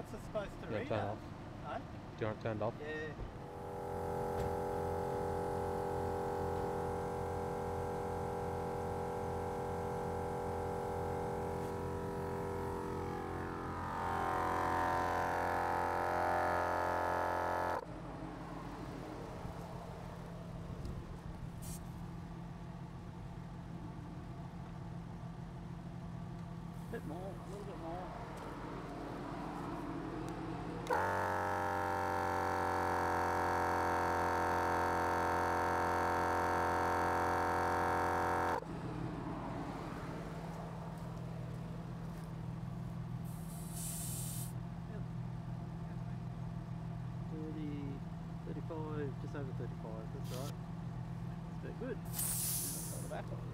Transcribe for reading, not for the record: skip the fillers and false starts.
what's it supposed to read out? No? Do you want it turned off? Yeah. Just over 35, that's right. It's a bit good.